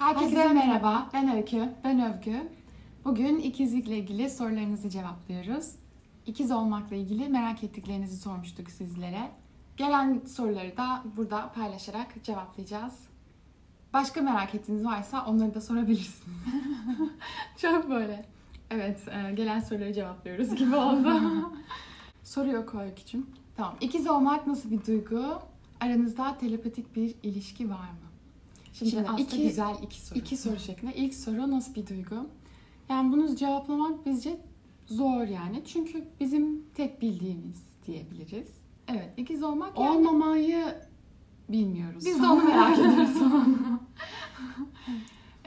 Herkese merhaba. Ben Öykü. Ben Övgü. Bugün ikizlikle ilgili sorularınızı cevaplıyoruz. İkiz olmakla ilgili merak ettiklerinizi sormuştuk sizlere. Gelen soruları da burada paylaşarak cevaplayacağız. Başka merak ettiğiniz varsa onları da sorabilirsiniz. Çok böyle. Evet, gelen soruları cevaplıyoruz gibi oldu. Soru yok Öykücüğüm. Tamam. İkiz olmak nasıl bir duygu? Aranızda telepatik bir ilişki var mı? Şimdi aslında iki soru şeklinde. İlk soru nasıl bir duygu? Yani bunu cevaplamak bizce zor yani. Çünkü bizim tek bildiğimiz diyebiliriz. Evet, ikiz olmak yani... Olmamayı bilmiyoruz. Biz de onu merak ediyoruz.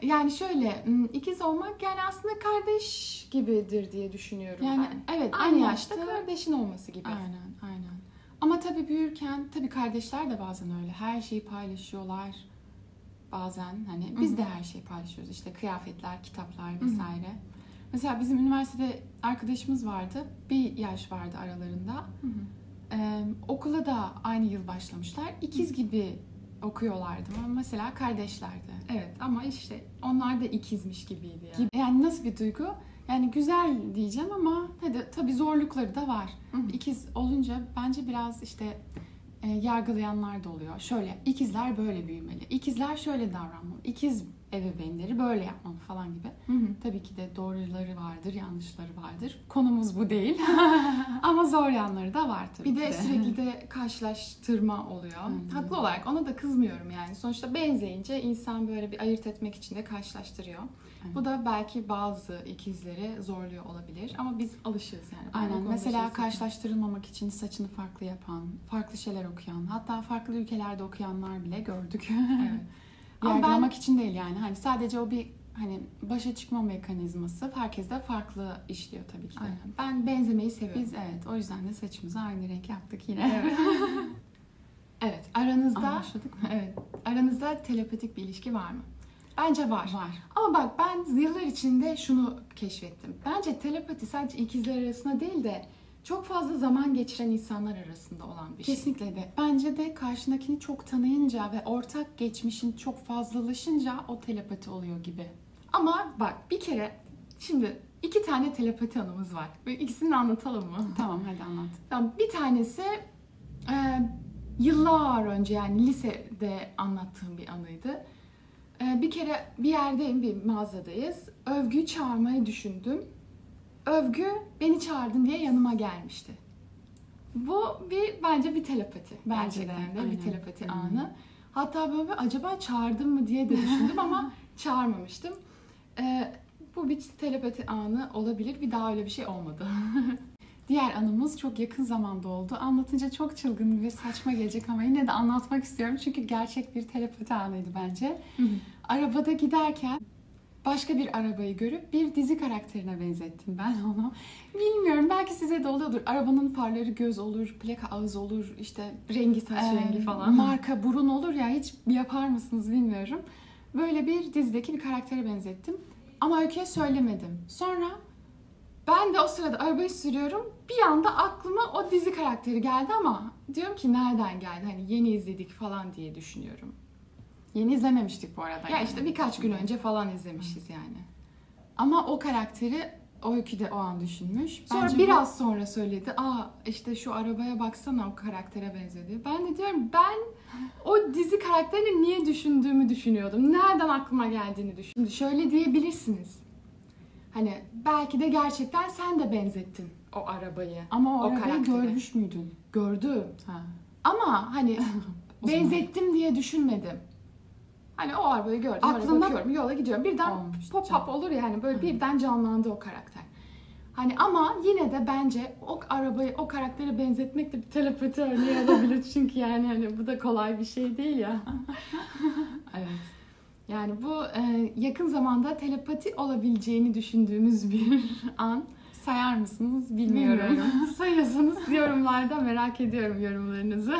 Yani şöyle, ikiz olmak yani aslında kardeş gibidir diye düşünüyorum yani, ben. Evet, aynı yaşta kardeşin olması gibi. Aynen. Ama tabii büyürken, tabii kardeşler de bazen öyle. Her şeyi paylaşıyorlar. Bazen hani biz de her şeyi paylaşıyoruz. İşte kıyafetler, kitaplar vesaire. Mesela bizim üniversitede arkadaşımız vardı. Bir yaş vardı aralarında. Okula da aynı yıl başlamışlar. İkiz gibi okuyorlardı ama mesela kardeşlerdi. Evet ama işte onlar da ikizmiş gibiydi yani. Yani nasıl bir duygu? Yani güzel diyeceğim ama tabii zorlukları da var. İkiz olunca bence biraz işte... yargılayanlar da oluyor. Şöyle, ikizler böyle büyümeli, ikizler şöyle davranmalı, ikiz ebeveynleri böyle yapmalı falan gibi. Tabii ki de doğruları vardır, yanlışları vardır. Konumuz bu değil. Ama zor yanları da var tabii. Bir de sürekli de karşılaştırma oluyor. Haklı olarak ona da kızmıyorum yani. Sonuçta benzeyince insan böyle bir ayırt etmek için de karşılaştırıyor. Bu da belki bazı ikizleri zorluyor olabilir ama biz alışırız yani. Aynen. Mesela karşılaştırılmamak için saçını farklı yapan, farklı şeyler okuyan, hatta farklı ülkelerde okuyanlar bile gördük. Evet. Yargılamak için değil yani. Hani sadece o bir hani başa çıkma mekanizması herkeste farklı işliyor tabii ki. Aynen. Ben benzemeyi seviyorum. Biz evet o yüzden de saçımızı aynı renk yaptık yine. Evet. Evet, aranızda anlaştık mı? Evet. Aranızda telepatik bir ilişki var mı? Bence var. Var. Ama bak ben yıllar içinde şunu keşfettim. Bence telepati sadece ikizler arasında değil de çok fazla zaman geçiren insanlar arasında olan bir şey. Kesinlikle de. Bence de karşındakini çok tanıyınca ve ortak geçmişin çok fazlalaşınca o telepati oluyor gibi. Ama bak bir kere şimdi 2 tane telepati anımız var. İkisini anlatalım mı? Tamam hadi anlat. Tamam, bir tanesi yıllar önce yani lisede anlattığım bir anıydı. Bir kere bir yerdeyim, bir mağazadayız. Övgü'yü çağırmayı düşündüm. Övgü beni çağırdın diye yanıma gelmişti. Bu bence bir telepati. Gerçekten de bir telepati anı. Hatta böyle acaba çağırdım mı diye de düşündüm ama çağırmamıştım. Bu bir telepati anı olabilir. Bir daha öyle bir şey olmadı. Diğer anımız çok yakın zamanda oldu. Anlatınca çok çılgın ve saçma gelecek ama yine de anlatmak istiyorum. Çünkü gerçek bir telepati anıydı bence. Arabada giderken başka bir arabayı görüp bir dizi karakterine benzettim ben onu. Bilmiyorum, belki size de oluyordur. Arabanın farları göz olur, plaka ağız olur, işte rengi saç rengi falan. Marka burun olur ya, hiç yapar mısınız bilmiyorum. Böyle bir dizideki bir karaktere benzettim. Ama Öykü'ye söylemedim. Sonra ben de o sırada arabayı sürüyorum. Bir anda aklıma o dizi karakteri geldi ama diyorum ki nereden geldi? Hani yeni izledik falan diye düşünüyorum. Yeni izlememiştik bu arada. Ya yani. İşte birkaç gün önce falan izlemişiz yani. Ama o karakteri Öykü de o an düşünmüş. Sonra bence biraz sonra söyledi. Aa işte şu arabaya baksana, o karaktere benziyor diye. Ben de diyorum ben o dizi karakterini niye düşündüğümü düşünüyordum. Nereden aklıma geldiğini düşündüm. Şöyle diyebilirsiniz. Hani belki de gerçekten sen de benzettin o arabayı. Ama o arabayı görmüş müydün? Gördüm. Ama hani benzettim diye düşünmedim. Hani o arabayı gördüm, aklımda bakıyorum, yola gidiyorum. Birden pop-up olur ya hani böyle birden canlandı o karakter. Hani ama yine de bence o arabayı, o karaktere benzetmek de bir telepati örneği olabilir. Çünkü yani hani bu da kolay bir şey değil ya. Evet. Yani bu yakın zamanda telepati olabileceğini düşündüğümüz bir an. Sayar mısınız bilmiyorum. Sayarsanız yorumlarda merak ediyorum yorumlarınızı.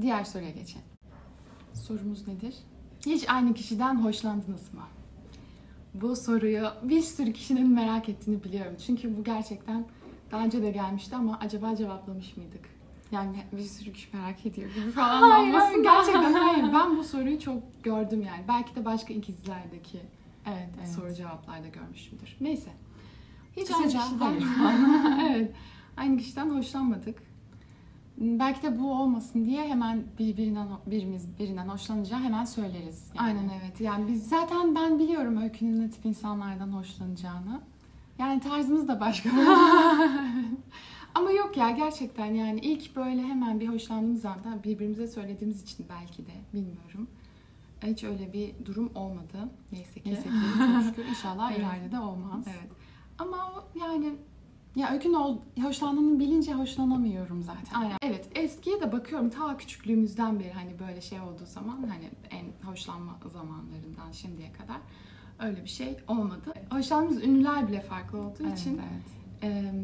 Diğer soruya geçelim. Sorumuz nedir? Hiç aynı kişiden hoşlandınız mı? Bu soruyu bir sürü kişinin merak ettiğini biliyorum. Çünkü bu gerçekten daha önce de gelmişti ama acaba cevaplamış mıydık? Yani bir sürü kişi merak ediyor gibi falan. Hayır, gerçekten hayır. Ben bu soruyu çok gördüm yani. Belki de başka ikizlerdeki evet. soru cevaplarda görmüşümdür. Neyse. Hiç aynı kişiden. Evet. Aynı kişiden hoşlanmadık. Belki de bu olmasın diye hemen birimiz birinden hoşlanacağı hemen söyleriz. Yani. Aynen evet. Yani biz zaten ben biliyorum Öykü'nün ne tip insanlardan hoşlanacağını. Yani tarzımız da başka. Ama yok ya gerçekten yani ilk böyle hemen bir hoşlandığımız anda birbirimize söylediğimiz için belki de bilmiyorum. Hiç öyle bir durum olmadı. Neyse ki çok şükür inşallah evet. ileride de olmaz. Evet. Ama yani ya Öykü'nün hoşlandığını bilince hoşlanamıyorum zaten. Aynen. Evet eskiye de bakıyorum ta küçüklüğümüzden beri hani böyle şey olduğu zaman hani en hoşlanma zamanlarından şimdiye kadar öyle bir şey olmadı. Evet. Hoşlandığımız ünlüler bile farklı olduğu evet, için evet.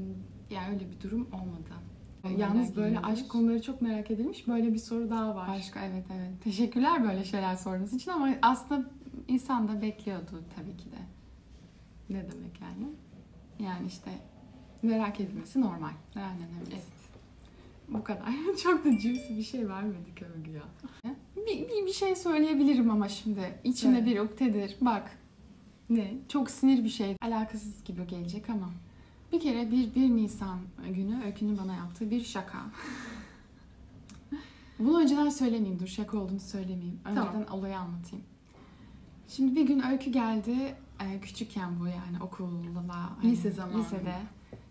Yani öyle bir durum olmadı. Yalnız böyle aşk konuları çok merak edilmiş. Böyle bir soru daha var. Başka evet. Teşekkürler böyle şeyler sorduğunuz için ama aslında insan da bekliyordu tabii ki de. Ne demek yani? Yani işte merak edilmesi normal. Aynen evet. Bu kadar. Çok da juicy bir şey vermedik Övgü'ye. Bir şey söyleyebilirim ama şimdi. İçinde evet. bir uktedir. Bak. Ne? Çok sinir bir şey. Alakasız gibi gelecek ama. Bir kere 1 Nisan günü Öykü'nün bana yaptığı bir şaka. Bunu önceden söylemeyeyim, dur şaka olduğunu söylemeyeyim. Önceden tamam. Olayı anlatayım. Şimdi bir gün Öykü geldi, küçükken bu yani okulda, lise zamanı. Lisede.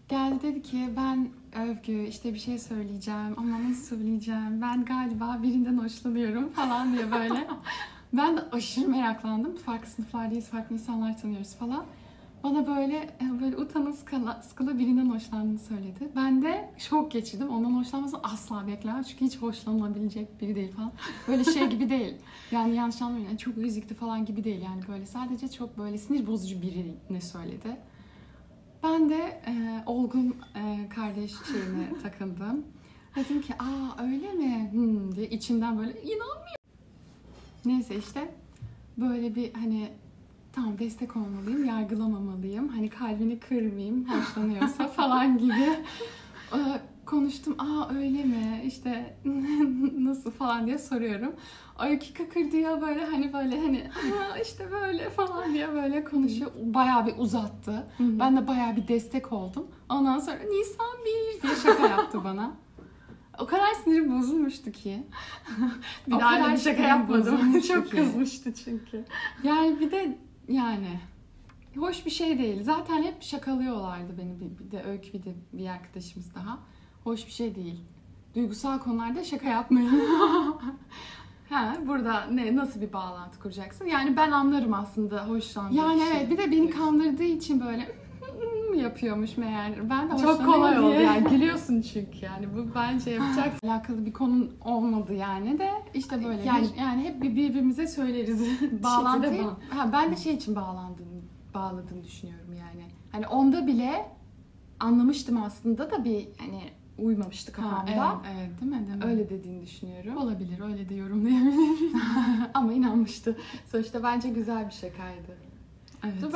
Geldi dedi ki ben Övgü işte bir şey söyleyeceğim ama nasıl söyleyeceğim, ben galiba birinden hoşlanıyorum falan diye böyle. Ben de aşırı meraklandım, farklı sınıflardayız, farklı insanlar tanıyoruz falan. Bana böyle utanı sıkıla birinden hoşlandığını söyledi. Ben de şok geçirdim. Ondan hoşlanmasını asla beklemem. Çünkü hiç hoşlanılabilecek biri değil falan. Böyle şey gibi değil. Yani yanlış anlamayın. Yani çok üzüktü falan gibi değil. Yani böyle sadece çok böyle sinir bozucu birine söyledi. Ben de olgun kardeşliğine takıldım. Dedim ki aa öyle mi? Diye içimden böyle inanmıyorum. Neyse işte böyle bir hani... Tamam destek olmalıyım, yargılamamalıyım. Hani kalbini kırmayayım, hoşlanıyorsa falan gibi. Konuştum, aa öyle mi? İşte nasıl falan diye soruyorum. Öykü kakır diyor böyle hani işte böyle falan diye böyle konuşuyor. Bayağı bir uzattı. Ben de bayağı bir destek oldum. Ondan sonra Nisan 1 diye şaka yaptı bana. O kadar sinirim bozulmuştu ki. Bir daha bir şaka yapmadım. Çok kızmıştı çünkü. Yani bir de... Yani hoş bir şey değil. Zaten hep şakalıyorlardı beni. Bir de Öykü bir de bir arkadaşımız daha. Hoş bir şey değil. Duygusal konularda şaka yapmayın. Burada nasıl bir bağlantı kuracaksın? Yani ben anlarım aslında hoşlandığım yani şey. Evet bir de beni kandırdığı için böyle yapıyormuş meğer. Ben de çok kolay oldu yani. Gülüyorsun çünkü yani bu bence yapacaksın. Alakalı bir konu olmadı yani de işte böyle. Yani hep birbirimize söyleriz. Bağlantıyı. Ben de şey için bağladığını düşünüyorum yani. Hani onda bile anlamıştım aslında da bir hani uymamıştı kafamda. Evet değil mi? Öyle dediğini düşünüyorum. Olabilir öyle de yorumlayabilirim. Ama inanmıştı. Sonuçta bence güzel bir şakaydı. Evet. Dur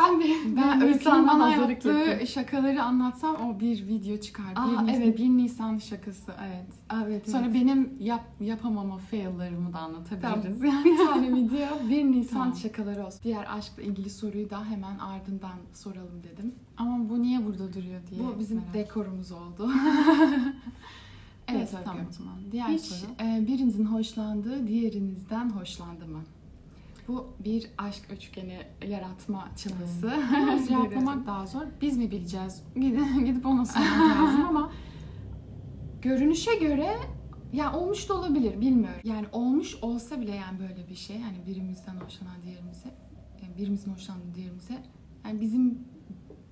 ben Öykü'nün bana yaptığı şakaları anlatsam o bir video çıkar. Evet. 1 Nisan şakası evet. Sonra benim yapamama fail'larımı da anlatabiliriz. Tamam. Bir tane video 1 Nisan tamam. şakaları olsun. Diğer aşkla ilgili soruyu da hemen ardından soralım dedim. Ama bu niye burada duruyor diye. Bu bizim dekorumuz oldu. Evet tamam o zaman. Diğer hiç soru. Birinizin hoşlandığı diğerinizden hoşlandı mı? Bu bir aşk üçgeni yaratma çabası. Cevaplamak daha zor. Biz mi bileceğiz? Gidip ona sormak lazım ama görünüşe göre ya olmuş da olabilir bilmiyorum. Yani olmuş olsa bile yani böyle bir şey hani birimizden hoşlanan diğerimize, yani birimizin hoşlandığı diğerimize yani bizim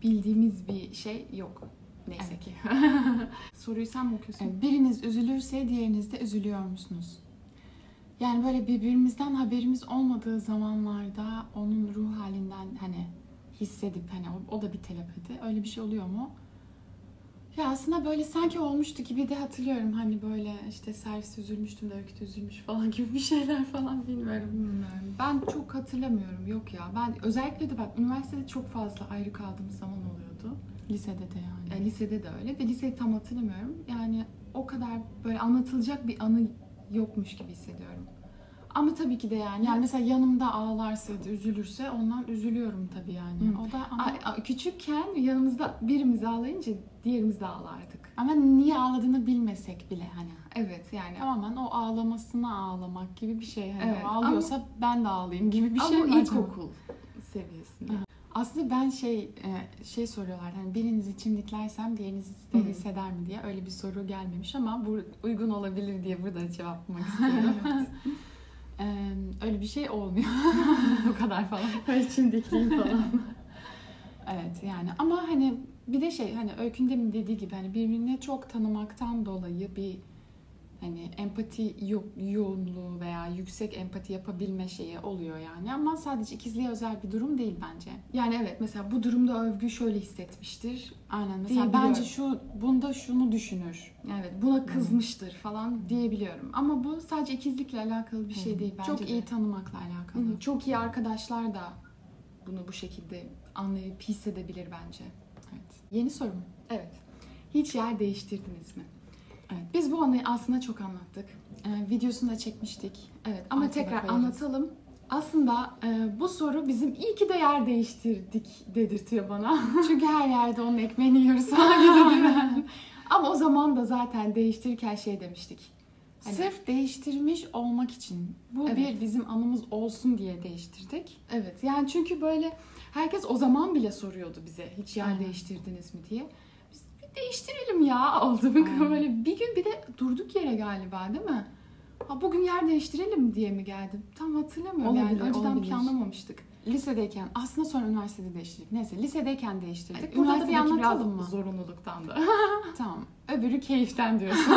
bildiğimiz bir şey yok. Neyse ki. Soruyu sen mi okuyorsun? Evet. Biriniz üzülürse diğeriniz de üzülüyor musunuz? Yani böyle birbirimizden haberimiz olmadığı zamanlarda onun ruh halinden hani hissedip hani o da bir telepati. Öyle bir şey oluyor mu? Ya aslında böyle sanki olmuştu gibi de hatırlıyorum. Hani böyle işte servis üzülmüştüm de Öykü üzülmüş falan gibi bir şeyler falan bilmiyorum. Ben çok hatırlamıyorum. Yok ya. Ben özellikle de bak üniversitede çok fazla ayrı kaldığımız zaman oluyordu. Lisede de yani. Lisede de öyle. Ve liseyi tam hatırlamıyorum. Yani o kadar böyle anlatılacak bir anı yokmuş gibi hissediyorum. Ama tabii ki de yani. Yani mesela yanımda ağlarsa, üzülürse ondan üzülüyorum tabii yani. Hı. O da ama... Küçükken yanımızda birimiz ağlayınca diğerimiz de ağlardık. Ama niye ağladığını bilmesek bile hani. Evet yani. Tamamen o ağlamasına ağlamak gibi bir şey. Hani evet, ağlıyorsa ama... ben de ağlayayım gibi bir şey. Ama ilkokul seviyesinde. Hı. Aslında ben şey soruyorlar hani biriniz için diklersem diğeriniz de hisseder mi diye, öyle bir soru gelmemiş ama bu uygun olabilir diye burada cevaplamak istiyorum. Öyle bir şey olmuyor. Bu kadar falan. Öyle şimdikliyim falan. Evet yani ama hani bir de şey hani Öykü'nün demin dediği gibi hani birbirini çok tanımaktan dolayı bir hani empati yoğunluğu veya yüksek empati yapabilme şeyi oluyor yani. Ama sadece ikizliğe özel bir durum değil bence. Yani evet mesela bu durumda Övgü şöyle hissetmiştir. Aynen mesela diyebiliyorum. Bence bunda şunu düşünür. Evet buna kızmıştır falan diyebiliyorum. Ama bu sadece ikizlikle alakalı bir şey değil bence. Çok iyi tanımakla alakalı. Hı-hı. Çok iyi arkadaşlar da bunu bu şekilde anlayıp hissedebilir bence. Evet. Yeni sorum. Evet. Hiç yer değiştirdiniz mi? Evet. Biz bu anıyı aslında çok anlattık. Videosunu da çekmiştik. Evet ama tekrar anlatalım. Aslında bu soru bizim iyi ki de yer değiştirdik dedirtiyor bana. Çünkü her yerde onun ekmeğini yiyoruz. Ama o zaman da zaten değiştirirken şey demiştik. Hani, sırf değiştirmiş olmak için. Bu bir bizim anımız olsun diye değiştirdik. Evet yani çünkü böyle herkes o zaman bile soruyordu bize hiç yer değiştirdiniz mi diye. Değiştirelim ya olduk. Böyle bir gün bir de durduk yere galiba değil mi? Ha, bugün yer değiştirelim diye mi geldim? Tam hatırlamıyorum olabilir, yani. Önceden planlamamıştık. Lisedeyken aslında sonra üniversitede değiştirdik. Neyse lisedeyken değiştirdik. Burada da bir anlatalım mı? Zorunluluktan da. Tamam. Öbürü keyiften diyorsun.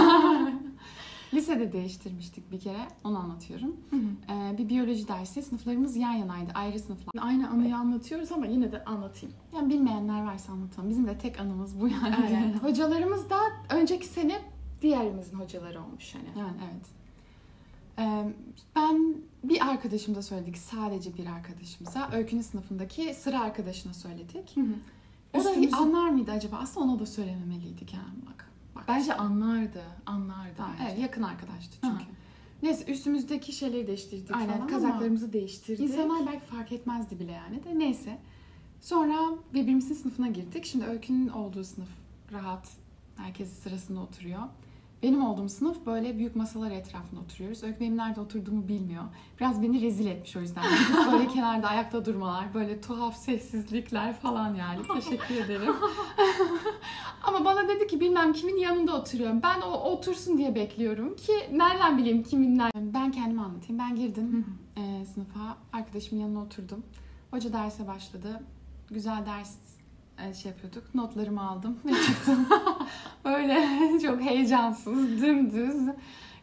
Lisede değiştirmiştik bir kere. Onu anlatıyorum. Bir biyoloji dersi sınıflarımız yan yanaydı. Ayrı sınıflar. Aynı anıyı anlatıyoruz ama yine de anlatayım. Yani bilmeyenler varsa anlatalım. Bizim de tek anımız bu yani. Evet. Hocalarımız da önceki sene diğerimizin hocaları olmuş yani. Yani evet. Ben bir arkadaşımıza söyledik. Sadece bir arkadaşımıza. Öykü'nün sınıfındaki sıra arkadaşına söyledik. O da anlar mıydı acaba? Aslında ona da söylememeliydik yani bak. Bence anlardı. Evet, yakın arkadaştı çünkü. Aha. Neyse üstümüzdeki şeyleri değiştirdik falan. Aynen, kazaklarımızı değiştirdik. İnsanlar belki fark etmezdi bile yani de neyse. Sonra birbirimizin sınıfına girdik. Şimdi Öykü'nün olduğu sınıf rahat, herkes sırasında oturuyor. Benim olduğum sınıf böyle büyük masalar etrafında oturuyoruz. Öykü benim nerede oturduğumu bilmiyor. Biraz beni rezil etmiş o yüzden. Böyle kenarda ayakta durmalar, böyle tuhaf sessizlikler falan yani. Teşekkür ederim. Ama bana dedi ki bilmem kimin yanında oturuyorum. Ben o otursun diye bekliyorum ki nereden bileyim kimin nerede. Ben kendimi anlatayım. Ben girdim sınıfa, arkadaşımın yanına oturdum. Hoca derse başladı. Güzel ders yapıyorduk. Notlarımı aldım ve çıktım. Böyle çok heyecansız, dümdüz.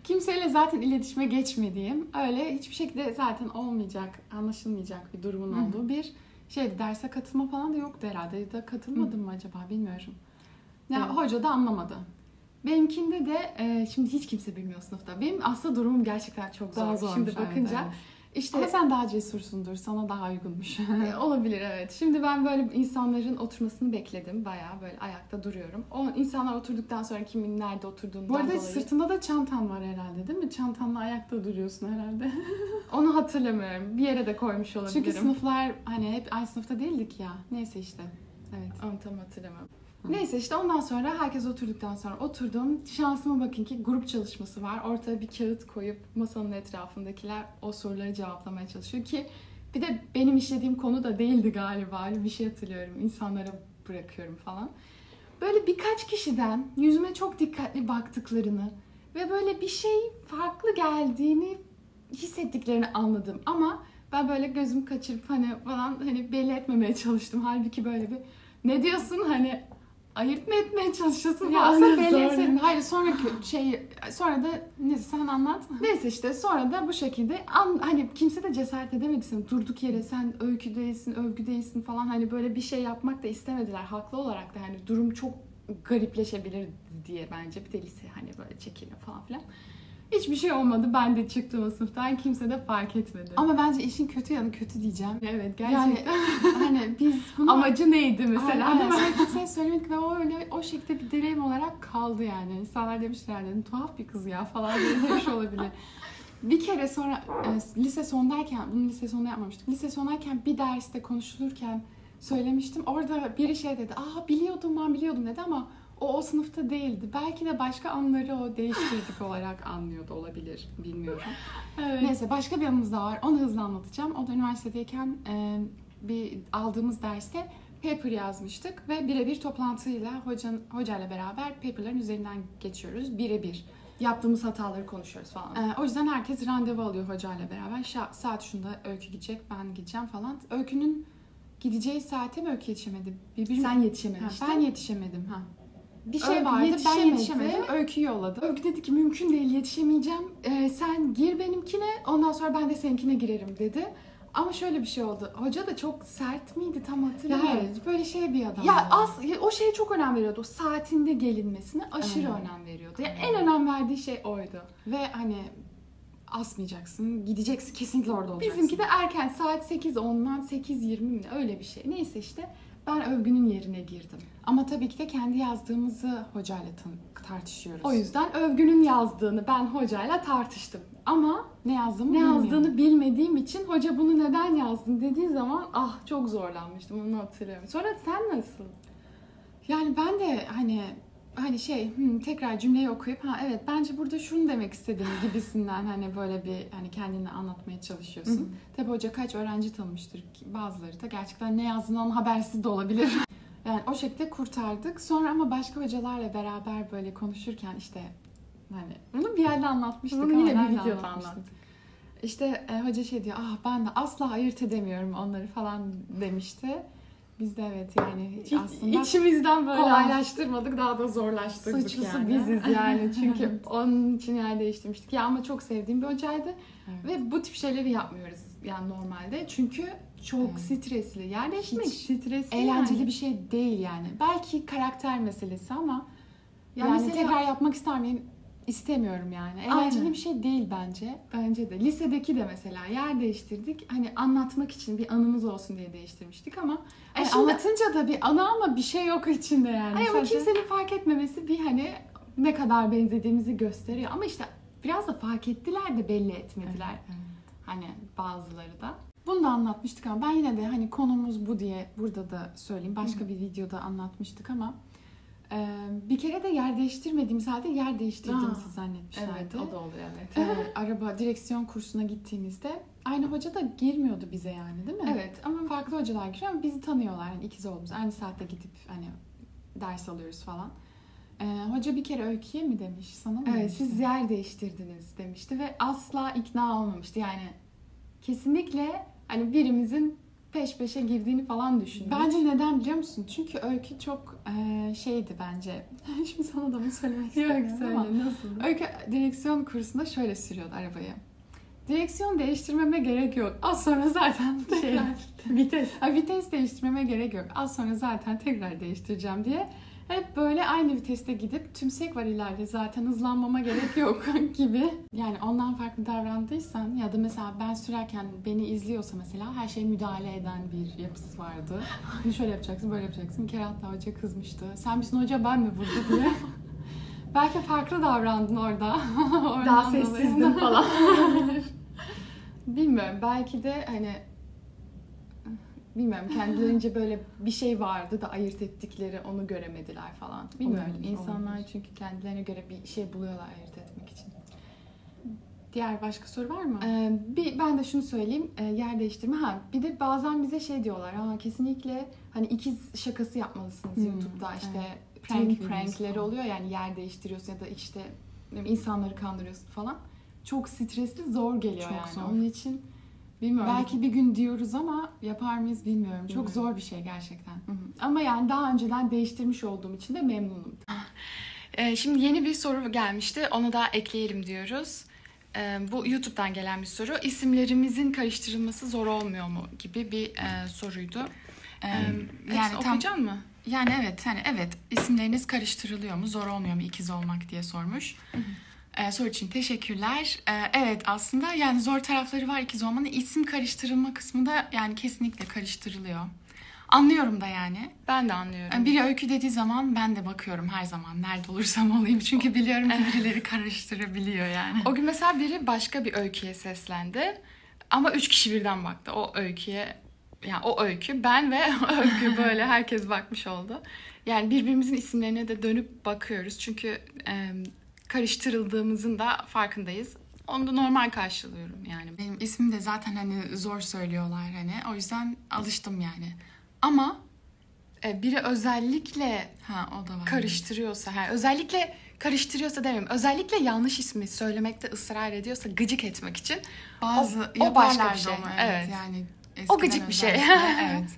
Kimseyle zaten iletişime geçmediğim, öyle hiçbir şekilde zaten olmayacak, anlaşılmayacak bir durumun olduğu bir şeydi. Derse katılma falan da yoktu herhalde. Ya da katılmadım mı acaba bilmiyorum. Ya hoca da anlamadı. Benimkinde de şimdi hiç kimse bilmiyor sınıfta. Benim aslında durumum gerçekten çok zor. Daha zormuş, şimdi bakınca. Evet. İşte ama sen daha cesursundur, sana daha uygunmuş. Olabilir evet. Şimdi ben böyle insanların oturmasını bekledim. Bayağı böyle ayakta duruyorum. O insanlar oturduktan sonra kimin nerede oturduğundan dolayı. Bu arada sırtında da çantan var herhalde değil mi? Çantanla ayakta duruyorsun herhalde. Onu hatırlamıyorum. Bir yere de koymuş olabilirim. Çünkü sınıflar hani hep aynı sınıfta değildik ya. Neyse işte. Evet. Onu tam hatırlamam. Neyse işte ondan sonra herkes oturduktan sonra oturdum. Şansıma bakın ki grup çalışması var. Ortaya bir kağıt koyup masanın etrafındakiler o soruları cevaplamaya çalışıyor ki bir de benim işlediğim konu da değildi galiba. Bir şey hatırlıyorum. İnsanlara bırakıyorum falan. Böyle birkaç kişiden yüzüme çok dikkatli baktıklarını ve böyle bir şey farklı geldiğini hissettiklerini anladım. Ama ben böyle gözümü kaçırıp hani falan hani belli etmemeye çalıştım. Halbuki böyle bir ne diyorsun hani ayırt mı etmeye çalışıyorsun? Ya aslında belli etseydin. Hayır sonraki şey, sonra da neyse sen anlat. Neyse işte sonra da bu şekilde hani kimse de cesaret edemedi seni. Durduk yere sen Öykü değilsin, Övgü değilsin falan hani böyle bir şey yapmak da istemediler. Haklı olarak da hani durum çok garipleşebilir diye bence. Bir de lise hani böyle çekiliyor falan filan. Hiçbir şey olmadı. Ben de çıktım o sınıftan. Kimse de fark etmedi. Ama bence işin kötü yanı kötü diyeceğim. Evet gerçekten. Yani, hani biz bunu... Amacı neydi mesela? Aynen, evet. Kimseye söylemedik ve o öyle o şekilde bir deneyim olarak kaldı yani. İnsanlar demişler dedim tuhaf bir kız ya falan demiş olabilir. Bir kere sonra lise sondayken, bunu lise sonunda yapmamıştık. Lise sondayken bir derste konuşulurken söylemiştim. Orada biri şey dedi. Aa biliyordum dedi ama o sınıfta değildi. Belki de başka anları o değiştirdik olarak anlıyordu olabilir. Bilmiyorum. Evet. Neyse başka bir anımız daha var. Onu hızlı anlatacağım. O da üniversitedeyken bir aldığımız derste paper yazmıştık ve birebir toplantıyla hocayla beraber paperların üzerinden geçiyoruz. Birebir. Yaptığımız hataları konuşuyoruz falan. O yüzden herkes randevu alıyor hocayla beraber. Saat şunda Öykü gidecek, ben gideceğim falan. Öykü'nün gideceği saate mi Öykü yetişemedi? Sen yetişememiştin. Ben yetişemedim. Ha. Bir şey vardı, ben yetişemedim. Öykü yolladı. Öykü dedi ki mümkün değil, yetişemeyeceğim. Sen gir benimkine, ondan sonra ben de seninkine girerim dedi. Ama şöyle bir şey oldu. Hoca da çok sert miydi tam hatırlamıyorum. Yani, böyle şey bir adam. Ya o şeye çok önem veriyordu. O saatinde gelinmesine aşırı önem veriyordu. Yani en önem verdiği şey oydu. Ve hani asmayacaksın, gideceksin kesinlikle orada olacaksın. Bizimki de erken saat 8:10'dan 8:20 mi öyle bir şey. Neyse işte ben Övgü'nün yerine girdim. Ama tabii ki de kendi yazdığımızı hocayla tartışıyoruz. O yüzden Övgü'nün yazdığını ben hocayla tartıştım. Ama ne yazdığını bilmediğim için hoca bunu neden yazdın dediği zaman çok zorlanmıştım, onu hatırlıyorum. Sonra sen nasıl? Yani ben de hani tekrar cümleyi okuyup evet bence burada şunu demek istedim gibisinden hani böyle bir hani kendini anlatmaya çalışıyorsun. Tabii hoca kaç öğrenci tanımıştır ki bazıları da gerçekten ne yazdığından habersiz de olabilir. Yani o şekilde kurtardık. Sonra ama başka hocalarla beraber böyle konuşurken işte bunu bir yerde anlatmıştık. Bunu yine bir videoda anlattık. İşte hoca şey diyor, ben de asla ayırt edemiyorum onları falan demişti. Biz de evet yani aslında içimizden böyle kolaylaştırmadık, daha da zorlaştırdık. Suçlusu biziz yani çünkü onun için yer değiştirmiştik. Ya ama çok sevdiğim bir hocaydı ve bu tip şeyleri yapmıyoruz yani normalde. Çünkü çok stresli yer değiştirmek. Stresli eğlenceli bir şey değil yani. Belki karakter meselesi ama yani tekrar yapmak ister miyim? İstemiyorum yani. Eğlenceli bir şey değil bence. Bence de. Lisedeki de mesela yer değiştirdik. Hani anlatmak için bir anımız olsun diye değiştirmiştik ama şimdi anlatınca da bir anı ama bir şey yok içinde yani. Ama kimsenin fark etmemesi bir ne kadar benzediğimizi gösteriyor. Ama işte biraz da fark ettiler de belli etmediler. Evet. Hani bazıları da. Bunu da anlatmıştık ama ben yine de konumuz bu diye burada da söyleyeyim. Başka bir videoda anlatmıştık ama bir kere de yer değiştirmediğimiz halde yer değiştirdiğimizi zannetmişlerdi. Evet, o da oluyor evet. Araba direksiyon kursuna gittiğimizde aynı hoca da girmiyordu bize yani değil mi? Evet ama farklı hocalar giriyor ama bizi tanıyorlar. Yani ikiz olduğumuz aynı saatte gidip ders alıyoruz falan. Hoca bir kere Öykü'ye mi demiş sana mı? Evet demişti? Siz yer değiştirdiniz demişti ve asla ikna olmamıştı. Yani kesinlikle birimizin peş peşe girdiğini falan düşündüm. Bence neden biliyor musun? Çünkü Öykü çok şeydi bence. Şimdi sana da bunu söylemek istemiyorum ama. Nasıl? Öykü direksiyon kursunda şöyle sürüyordu arabayı. Direksiyon değiştirmeme gerek yok. Az sonra zaten vites değiştirmeme gerek yok. Az sonra zaten tekrar değiştireceğim diye. Hep böyle aynı viteste gidip tümsek var ileride zaten hızlanmama gerek yok gibi. Yani ondan farklı davrandıysan ya da mesela ben sürerken beni izliyorsa mesela her şeye müdahale eden bir yapısı vardı. Şöyle yapacaksın, böyle yapacaksın. Bir kere hatta hoca kızmıştı. Sen misin hoca ben mi burada diye. Belki farklı davrandın orada. Daha sessizdin falan. Bilmiyorum belki de bilmiyorum kendilerince böyle bir şey vardı da ayırt ettikleri onu göremediler falan. Bilmiyorum insanlar çünkü kendilerine göre bir şey buluyorlar ayırt etmek için. Diğer başka soru var mı? Ben de şunu söyleyeyim yer değiştirme. Bir de bazen bize şey diyorlar kesinlikle ikiz şakası yapmalısınız YouTube'da işte prankleri oluyor yani yer değiştiriyorsun ya da işte insanları kandırıyorsun falan. Çok stresli zor geliyor zor. Onun için. Bilmiyorum. Belki bir gün diyoruz ama yapar mıyız bilmiyorum. Çok zor bir şey gerçekten. Ama yani daha önceden değiştirmiş olduğum için de memnunum. Şimdi yeni bir soru gelmişti. Ona da ekleyelim diyoruz. Bu YouTube'dan gelen bir soru. İsimlerimizin karıştırılması zor olmuyor mu gibi bir soruydu. Yani okuyacak mı? Yani evet isimleriniz karıştırılıyor mu? Zor olmuyor mu ikiz olmak diye sormuş. Soru için teşekkürler. Evet, aslında yani zor tarafları var ikiz olmanın. İsim karıştırılma kısmı da yani kesinlikle karıştırılıyor. Anlıyorum da yani. Ben de anlıyorum. Yani biri Öykü dediği zaman ben de bakıyorum her zaman. Nerede olursam olayım. Çünkü biliyorum ki birileri karıştırabiliyor yani. O gün mesela biri başka bir Öykü'ye seslendi. Ama 3 kişi birden baktı. O Öykü'ye, yani o Öykü, ben ve Öykü, böyle herkes bakmış oldu. Yani birbirimizin isimlerine de dönüp bakıyoruz. Çünkü karıştırıldığımızın da farkındayız. Onu da normal karşılıyorum yani. Benim ismim de zaten hani zor söylüyorlar hani. O yüzden alıştım yani. Ama biri özellikle o da var karıştırıyorsa, özellikle karıştırıyorsa demiyorum, özellikle yanlış ismi söylemekte ısrar ediyorsa gıcık etmek için bazı o başka bir şey. Evet. Yani o gıcık bir şey. Evet.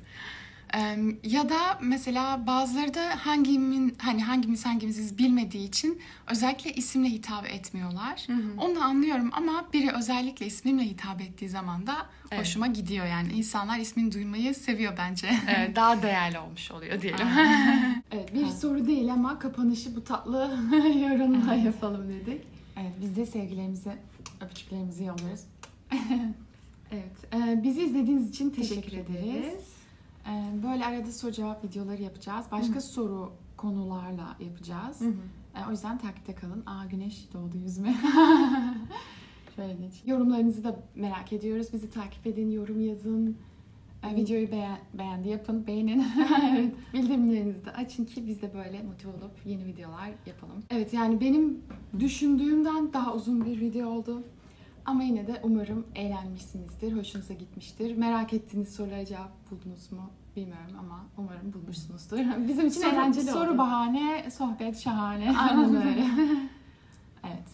Ya da mesela bazıları da hangimiz bilmediği için özellikle isimle hitap etmiyorlar. Hı hı. Onu da anlıyorum ama biri özellikle ismimle hitap ettiği zaman da hoşuma gidiyor yani. İnsanlar ismini duymayı seviyor bence. Evet, daha değerli olmuş oluyor diyelim. Evet, bir soru değil ama kapanışı bu tatlı yorumla yapalım dedik. Evet, biz de sevgilerimizi, öpücüklerimizi yolluyoruz. Evet, bizi izlediğiniz için teşekkür ederiz. Böyle arada soru cevap videoları yapacağız. Başka soru konularla yapacağız. O yüzden takipte kalın. Güneş doğdu yüzüme. Şöyle geç. Yorumlarınızı da merak ediyoruz. Bizi takip edin, yorum yazın. Videoyu beğendi yapın, beğenin. Evet. Bildirimlerinizi de açın ki biz de böyle motive olup yeni videolar yapalım. Evet, yani benim düşündüğümden daha uzun bir video oldu. Ama yine de umarım eğlenmişsinizdir, hoşunuza gitmiştir. Merak ettiğiniz sorulara cevap buldunuz mu bilmiyorum ama umarım bulmuşsunuzdur. Bizim için eğlenceli oldu. Soru bahane, sohbet şahane. Aynen öyle. Evet.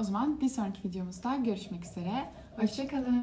O zaman bir sonraki videomuzda görüşmek üzere. Hoşçakalın.